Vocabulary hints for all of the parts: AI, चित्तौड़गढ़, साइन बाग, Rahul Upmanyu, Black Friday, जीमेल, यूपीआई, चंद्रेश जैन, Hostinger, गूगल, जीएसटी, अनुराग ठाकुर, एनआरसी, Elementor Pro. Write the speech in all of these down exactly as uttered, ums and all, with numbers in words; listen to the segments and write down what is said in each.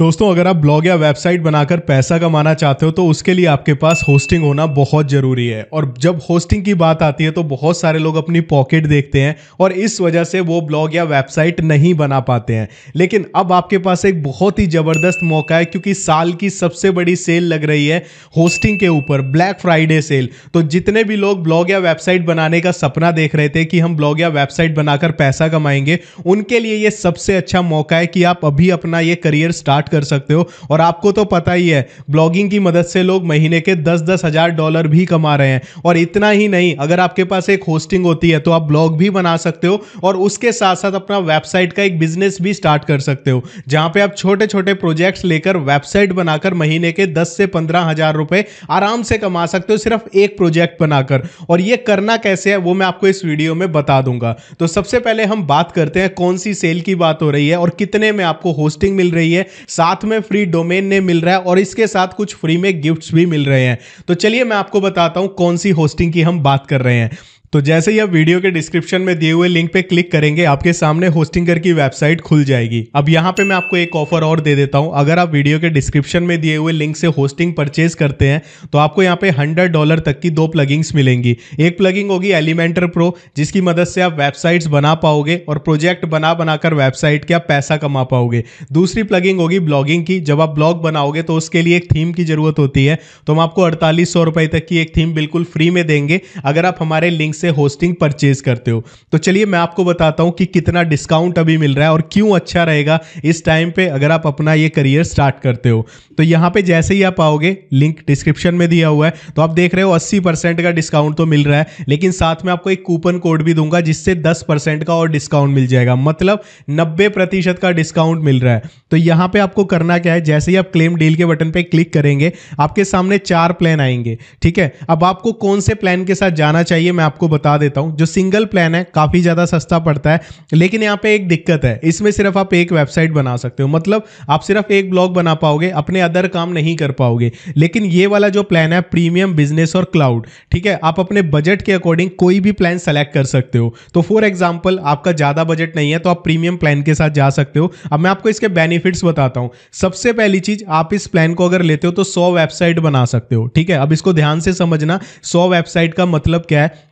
दोस्तों अगर आप ब्लॉग या वेबसाइट बनाकर पैसा कमाना चाहते हो तो उसके लिए आपके पास होस्टिंग होना बहुत ज़रूरी है। और जब होस्टिंग की बात आती है तो बहुत सारे लोग अपनी पॉकेट देखते हैं और इस वजह से वो ब्लॉग या वेबसाइट नहीं बना पाते हैं। लेकिन अब आपके पास एक बहुत ही ज़बरदस्त मौका है, क्योंकि साल की सबसे बड़ी सेल लग रही है होस्टिंग के ऊपर, ब्लैक फ्राइडे सेल। तो जितने भी लोग ब्लॉग या वेबसाइट बनाने का सपना देख रहे थे कि हम ब्लॉग या वेबसाइट बनाकर पैसा कमाएंगे, उनके लिए ये सबसे अच्छा मौका है कि आप अभी अपना ये करियर स्टार्ट कर सकते हो। और आपको तो पता ही है ब्लॉगिंग की मदद से लोग महीने के दस दस हजार डॉलर भी कमा रहे हैं। और इतना ही नहीं, अगर आपके पास एक होस्टिंग होती है तो आप ब्लॉग भी बना सकते हो और उसके साथ साथ अपना वेबसाइट का एक बिजनेस भी स्टार्ट कर सकते हो, जहां पे आप छोटे छोटे प्रोजेक्ट्स लेकर वेबसाइट बनाकर महीने के दस से पंद्रह हजार रुपए आराम से कमा सकते हो, सिर्फ एक प्रोजेक्ट बनाकर। और यह करना कैसे है वो मैं आपको इस वीडियो में बता दूंगा। तो सबसे पहले हम बात करते हैं कौन सी सेल की बात हो रही है और कितने में आपको होस्टिंग मिल रही है, साथ में फ्री डोमेन नेम मिल रहा है और इसके साथ कुछ फ्री में गिफ्ट्स भी मिल रहे हैं। तो चलिए मैं आपको बताता हूं कौन सी होस्टिंग की हम बात कर रहे हैं। तो जैसे ही आप वीडियो के डिस्क्रिप्शन में दिए हुए लिंक पे क्लिक करेंगे, आपके सामने होस्टिंगर की वेबसाइट खुल जाएगी। अब यहाँ पे मैं आपको एक ऑफर और दे देता हूँ। अगर आप वीडियो के डिस्क्रिप्शन में दिए हुए लिंक से होस्टिंग परचेज करते हैं तो आपको यहाँ पे हंड्रेड डॉलर तक की दो प्लगिंग्स मिलेंगी। एक प्लगिंग होगी एलिमेंटर प्रो, जिसकी मदद से आप वेबसाइट्स बना पाओगे और प्रोजेक्ट बना बनाकर वेबसाइट के आप पैसा कमा पाओगे। दूसरी प्लगिंग होगी ब्लॉगिंग की। जब आप ब्लॉग बनाओगे तो उसके लिए एक थीम की जरूरत होती है, तो हम आपको अड़तालीस सौ रुपए तक की एक थीम बिल्कुल फ्री में देंगे अगर आप हमारे लिंक से होस्टिंग परचेज करते हो। तो चलिए मैं आपको बताता हूं कि कितना डिस्काउंट अभी मिल रहा है और क्यों अच्छा रहेगा इस टाइम पे अगर आप अपना ये करियर स्टार्ट करते हो। तो यहां पे जैसे ही आप आओगे, लिंक डिस्क्रिप्शन में दिया हुआ है, तो आप देख रहे हो अस्सी परसेंट का डिस्काउंट तो मिल रहा है, लेकिन साथ में आपको एक कूपन कोड भी दूंगा जिससे दस परसेंट का और डिस्काउंट मिल जाएगा, मतलब नब्बे प्रतिशत का डिस्काउंट मिल रहा है। तो यहां पर आपको करना क्या है, जैसे ही आप क्लेम डील के बटन पर क्लिक करेंगे आपके सामने चार प्लान आएंगे। ठीक है, अब आपको कौन से प्लान के साथ जाना चाहिए मैं आपको बता देता हूं। जो सिंगल प्लान है काफी ज्यादा सस्ता पड़ता है, लेकिन यहां पे एक दिक्कत है, इसमें सिर्फ आप एक वेबसाइट बना सकते हो, मतलब आप सिर्फ एक ब्लॉग बना पाओगे, अपने अदर काम नहीं कर पाओगे। लेकिन ये वाला जो प्लान है प्रीमियम बिजनेस और क्लाउड, ठीक है, आप अपने बजट के अकॉर्डिंग कोई भी प्लान सेलेक्ट कर सकते हो। तो फॉर एग्जाम्पल आपका ज्यादा बजट नहीं है तो आप प्रीमियम प्लान के साथ जा सकते हो। अब मैं आपको इसके बेनिफिट्स बताता हूं। सबसे पहली चीज, आप इस प्लान को अगर लेते हो तो सौ वेबसाइट बना सकते हो। ठीक है, अब इसको ध्यान से समझना, सौ वेबसाइट का मतलब क्या है।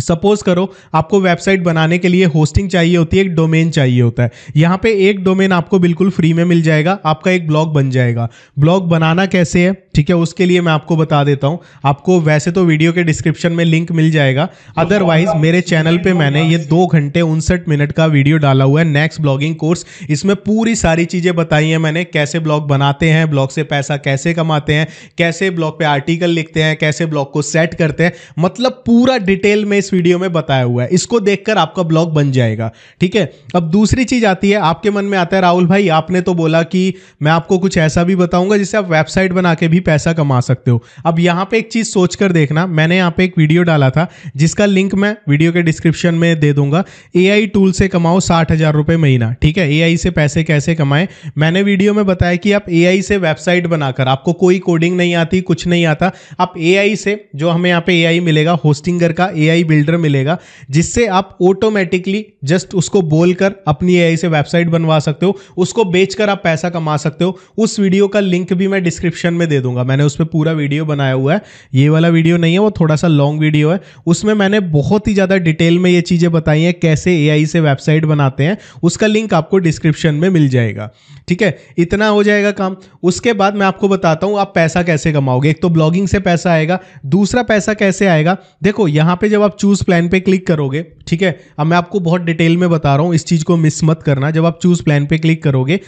सपोज करो आपको वेबसाइट बनाने के लिए होस्टिंग चाहिए होती है, एक डोमेन चाहिए होता है। यहाँ पे एक डोमेन आपको बिल्कुल फ्री में मिल जाएगा, आपका एक ब्लॉग बन जाएगा। ब्लॉग बनाना कैसे है, ठीक है, उसके लिए मैं आपको बता देता हूँ। आपको वैसे तो वीडियो के डिस्क्रिप्शन में लिंक मिल जाएगा, अदरवाइज मेरे चैनल पे मैंने ये दो घंटे उनसठ मिनट का वीडियो डाला हुआ है, नेक्स्ट ब्लॉगिंग कोर्स। इसमें पूरी सारी चीज़ें बताई हैं मैंने, कैसे ब्लॉग बनाते हैं, ब्लॉग से पैसा कैसे कमाते हैं, कैसे ब्लॉग पे आर्टिकल लिखते हैं, कैसे ब्लॉग को सेट करते हैं, मतलब पूरा डिटेल में इस वीडियो में बताया हुआ है। इसको देखकर आपका ब्लॉग बन जाएगा। ठीक है, अब दूसरी चीज़ आती है, आपके मन में आता है राहुल भाई आपने तो बोला कि मैं आपको कुछ ऐसा भी बताऊँगा जिससे आप वेबसाइट बना के भी पैसा कमा सकते हो। अब यहां पे एक चीज सोचकर देखना, मैंने यहां पे एक वीडियो डाला था जिसका लिंक मैं वीडियो के डिस्क्रिप्शन में दे दूंगा, एआई टूल से कमाओ साठ हजार रुपए महीना। ठीक है, एआई से पैसे कैसे कमाएं। मैंने वीडियो में बताया कि आप एआई से वेबसाइट बनाकर, आपको कोई कोडिंग नहीं आती, कुछ नहीं आता, आप एआई से, जो हमें यहां पर एआई मिलेगा होस्टिंगर का एआई बिल्डर मिलेगा, जिससे आप ऑटोमेटिकली जस्ट उसको बोलकर अपनी एआई से वेबसाइट बनवा सकते हो, उसको बेचकर आप पैसा कमा सकते हो। उस वीडियो का लिंक भी मैं डिस्क्रिप्शन में दे दूं। मैंने उस पे पूरा वीडियो बनाया हुआ है, ये वाला वीडियो नहीं है, वो थोड़ा सा लॉन्ग वीडियो है। उसमें मैंने बहुत ही ज्यादा डिटेल में ये चीजें बताई हैं, कैसे एआई से वेबसाइट बनाते हैं, उसका लिंक आपको डिस्क्रिप्शन में मिल जाएगा। ठीक है, इतना हो जाएगा काम। उसके बाद मैं आपको बताता हूं आप पैसा कैसे कमाओगे। एक तो ब्लॉगिंग से पैसा आएगा, दूसरा पैसा कैसे आएगा। देखो यहां पर जब आप चूज प्लान पर क्लिक करोगे, ठीक है, अब मैं आपको बहुत डिटेल में बता रहा हूं, इस चीज को मिस मत करना। जब आप चूज प्लान पर क्लिक करोगे,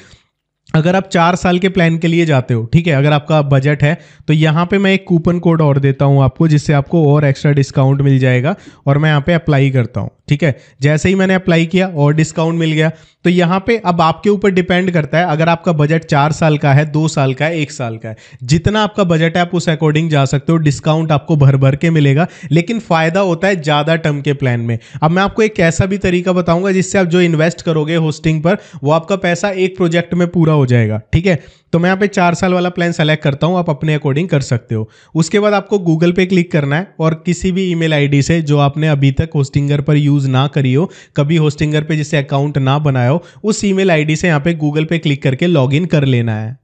अगर आप चार साल के प्लान के लिए जाते हो, ठीक है, अगर आपका बजट है, तो यहाँ पे मैं एक कूपन कोड और देता हूँ आपको, जिससे आपको और एक्स्ट्रा डिस्काउंट मिल जाएगा। और मैं यहाँ पे अप्लाई करता हूँ। ठीक है, जैसे ही मैंने अप्लाई किया और डिस्काउंट मिल गया। तो यहाँ पे अब आपके ऊपर डिपेंड करता है, अगर आपका बजट चार साल का है, दो साल का है, एक साल का है, जितना आपका बजट है आप उस अकॉर्डिंग जा सकते हो। डिस्काउंट आपको भर भर के मिलेगा, लेकिन फायदा होता है ज़्यादा टर्म के प्लान में। अब मैं आपको एक ऐसा भी तरीका बताऊंगा जिससे आप जो इन्वेस्ट करोगे होस्टिंग पर, वो आपका पैसा एक प्रोजेक्ट में पूरा हो जाएगा। ठीक है, तो मैं यहाँ पे चार साल वाला प्लान सेलेक्ट करता हूँ, आप अपने अकॉर्डिंग कर सकते हो। उसके बाद आपको गूगल पे क्लिक करना है और किसी भी ईमेल आईडी से जो आपने अभी तक होस्टिंगर पर यूज़ ना करी हो, कभी होस्टिंगर पे जिससे अकाउंट ना बनाया हो, उस ईमेल आईडी से यहाँ पे गूगल पे क्लिक करके लॉगिन कर लेना है।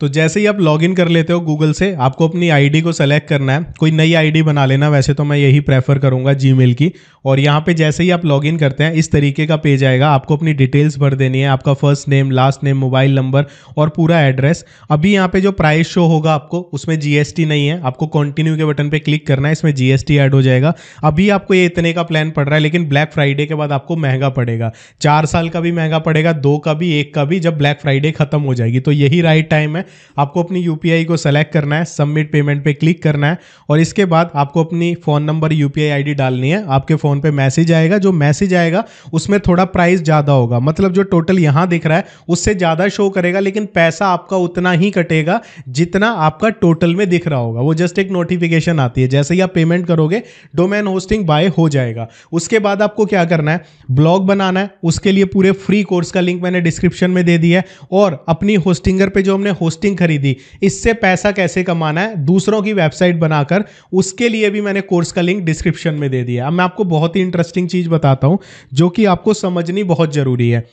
तो जैसे ही आप लॉगिन कर लेते हो गूगल से, आपको अपनी आईडी को सेलेक्ट करना है, कोई नई आईडी बना लेना, वैसे तो मैं यही प्रेफर करूंगा जीमेल की। और यहाँ पे जैसे ही आप लॉगिन करते हैं इस तरीके का पेज आएगा, आपको अपनी डिटेल्स भर देनी है, आपका first name, last name, mobile number और पूरा एड्रेस। अभी यहाँ पे जो प्राइस शो होगा आपको उसमें जीएसटी नहीं है, आपको कंटिन्यू के बटन पर क्लिक करना है, इसमें जीएसटी ऐड हो जाएगा। अभी आपको ये इतने का प्लान पड़ रहा है, लेकिन ब्लैक फ्राइडे के बाद आपको महंगा पड़ेगा, चार साल का भी महंगा पड़ेगा, दो का भी, एक का भी, जब ब्लैक फ्राइडे खत्म हो जाएगी। तो यही राइट टाइम है, आपको अपनी यूपीआई को सेलेक्ट करना है, सबमिट पेमेंट पे क्लिक करना है और इसके बाद आपको अपनी फोन नंबर, यूपीआई आईडी डालनी है। आपके फोन पे मैसेज आएगा, जो मैसेज आएगा उसमें थोड़ा प्राइस ज्यादा होगा, मतलब जो टोटल यहां दिख रहा है उससे ज्यादा शो करेगा, लेकिन पैसा आपका उतना ही कटेगा जितना आपका टोटल में दिख रहा होगा। वो जस्ट एक नोटिफिकेशन आती है, जैसे ही आप पेमेंट करोगे डोमेन होस्टिंग बाय हो जाएगा। उसके बाद आपको क्या करना है, ब्लॉग बनाना है, उसके लिए पूरे फ्री कोर्स का लिंक मैंने डिस्क्रिप्शन में दे दिया है। और अपनी होस्टिंगर पे जो हमने होस्टिंग खरीदी, इससे पैसा कैसे कमाना है दूसरों की वेबसाइट बनाकर, उसके लिए भी मैंने कोर्स का लिंक डिस्क्रिप्शन में दे दिया। अब मैं आपको बहुत ही इंटरेस्टिंग चीज बताता हूं जो कि आपको समझनी बहुत जरूरी है।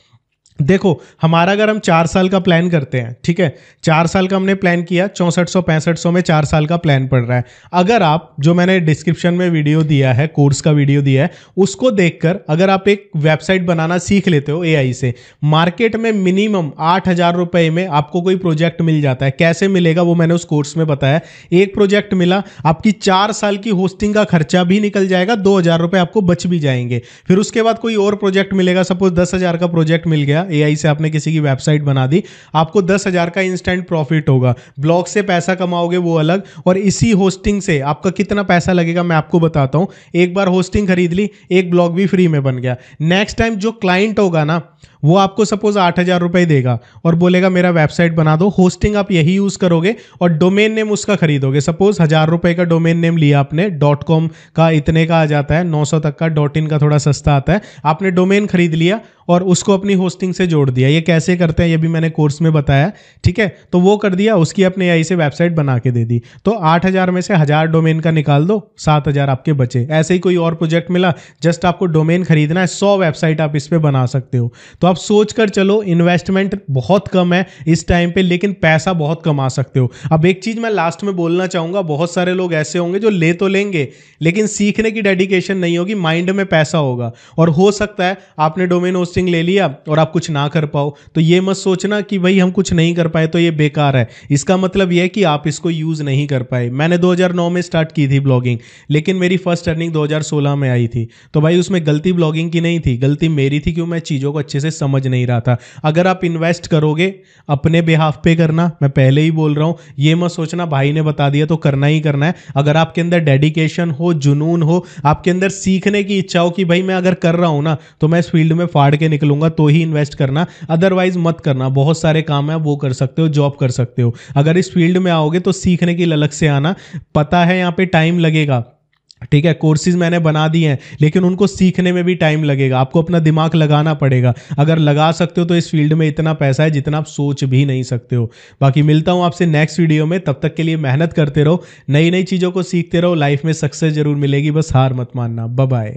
देखो हमारा, अगर हम चार साल का प्लान करते हैं, ठीक है, चार साल का हमने प्लान किया, चौंसठ सौ पैंसठ सौ में चार साल का प्लान पड़ रहा है। अगर आप, जो मैंने डिस्क्रिप्शन में वीडियो दिया है, कोर्स का वीडियो दिया है, उसको देखकर अगर आप एक वेबसाइट बनाना सीख लेते हो एआई से, मार्केट में मिनिमम आठ हजार रुपये में आपको कोई प्रोजेक्ट मिल जाता है। कैसे मिलेगा वो मैंने उस कोर्स में बताया। एक प्रोजेक्ट मिला, आपकी चार साल की होस्टिंग का खर्चा भी निकल जाएगा, दो हजार रुपये आपको बच भी जाएंगे। फिर उसके बाद कोई और प्रोजेक्ट मिलेगा, सपोज दस हजार का प्रोजेक्ट मिल गया, एआई से आपने किसी की वेबसाइट बना दी, आपको दस हजार का इंस्टेंट प्रॉफिट होगा। ब्लॉग से पैसा कमाओगे वो अलग, और इसी होस्टिंग से आपका कितना पैसा लगेगा मैं आपको बताता हूं। एक बार होस्टिंग खरीद ली, एक ब्लॉग भी फ्री में बन गया। नेक्स्ट टाइम जो क्लाइंट होगा ना, वो आपको सपोज आठ हजार रुपये देगा और बोलेगा मेरा वेबसाइट बना दो, होस्टिंग आप यही यूज करोगे और डोमेन नेम उसका खरीदोगे। सपोज हजार रुपये का डोमेन नेम लिया आपने, डॉट कॉम का इतने का आ जाता है, नौ सौ तक का, डॉट इन का थोड़ा सस्ता आता है। आपने डोमेन खरीद लिया और उसको अपनी होस्टिंग से जोड़ दिया। ये कैसे करते हैं ये भी मैंने कोर्स में बताया, ठीक है। तो वो कर दिया, उसकी अपने एआई से वेबसाइट बना के दे दी। तो आठ हजार में से हजार डोमेन का निकाल दो, सात हजार आपके बचे। ऐसे ही कोई और प्रोजेक्ट मिला, जस्ट आपको डोमेन खरीदना है, सौ वेबसाइट आप इस पर बना सकते हो। तो आप सोच कर चलो, इन्वेस्टमेंट बहुत कम है इस टाइम पर, लेकिन पैसा बहुत कमा सकते हो। अब एक चीज मैं लास्ट में बोलना चाहूंगा, बहुत सारे लोग ऐसे होंगे जो ले तो लेंगे लेकिन सीखने की डेडिकेशन नहीं होगी, माइंड में पैसा होगा। और हो सकता है आपने डोमेन होस्टिंग ले लिया और आप कुछ ना कर पाओ, तो ये मत सोचना कि भाई हम कुछ नहीं कर पाए तो ये बेकार है। इसका मतलब ये है कि आप इसको यूज नहीं कर पाए। मैंने दो हजार नौ में स्टार्ट की थी ब्लॉगिंग, लेकिन मेरी फर्स्ट अर्निंग दो हजार सोलह में आई थी। तो भाई उसमें गलती ब्लॉगिंग की नहीं थी, गलती मेरी थी, क्यों, मैं चीज़ों को अच्छे से समझ नहीं रहा था। अगर आप इन्वेस्ट करोगे अपने बिहाफ पे करना, मैं पहले ही बोल रहा हूँ, ये मत सोचना भाई ने बता दिया तो करना ही करना है। अगर आपके अंदर डेडिकेशन हो, जुनून हो, आपके अंदर सीखने की इच्छा हो कि भाई मैं अगर कर रहा हूँ ना तो मैं इस फील्ड में फाड़ के निकलूंगा, तो ही इन्वेस्ट करना, अदरवाइज मत करना। बहुत सारे काम है वो कर सकते हो, जॉब कर सकते हो। अगर इस फील्ड में आओगे तो सीखने की ललक से आना। पता है यहाँ पे टाइम लगेगा, ठीक है, कोर्सेज मैंने बना दिए हैं, लेकिन उनको सीखने में भी टाइम लगेगा, आपको अपना दिमाग लगाना पड़ेगा। अगर लगा सकते हो तो इस फील्ड में इतना पैसा है जितना आप सोच भी नहीं सकते हो। बाकी मिलता हूं आपसे नेक्स्ट वीडियो में, तब तक के लिए मेहनत करते रहो, नई नई चीज़ों को सीखते रहो, लाइफ में सक्सेस जरूर मिलेगी, बस हार मत मानना। Bye bye.